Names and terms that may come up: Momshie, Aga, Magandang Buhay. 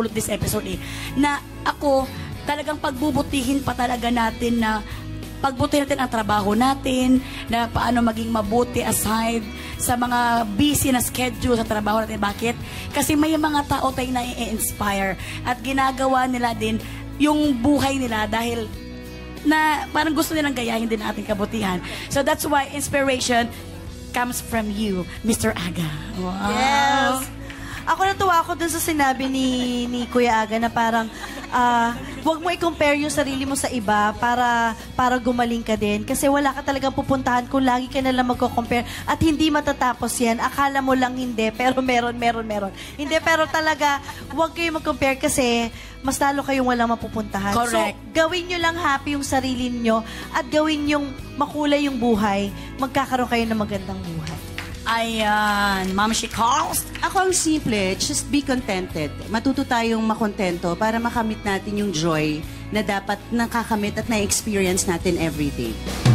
dulot this episode eh, na ako talagang pagbubutihin pa talaga natin na pagbutihin natin ang trabaho natin, na paano maging mabuti aside sa mga busy na schedule sa trabaho natin. Bakit? Kasi may mga tao tayo na i-inspire at ginagawa nila din yung buhay nila dahil na parang gusto nilang gayahin din ating kabutihan. So that's why inspiration comes from you, Mr. Aga. Wow. Yes. Ako natuwa ako dun sa sinabi ni Kuya Aga na parang huwag mo i-compare yung sarili mo sa iba para gumaling ka din. Kasi wala ka talagang pupuntahan kung lagi ka nalang magko-compare at hindi matatapos yan. Akala mo lang hindi, pero meron. Hindi, pero talaga huwag kayo mag-compare kasi mas lalo kayong walang mapupuntahan. Correct. So, gawin nyo lang happy yung sarili nyo at gawin yung makulay yung buhay. Magkakaroon kayo ng magandang buhay. Ayan, Momshie calls. Ako ang simple, just be contented. Matuto tayong makontento para makamit natin yung joy na dapat nakakamit at na-experience natin every day.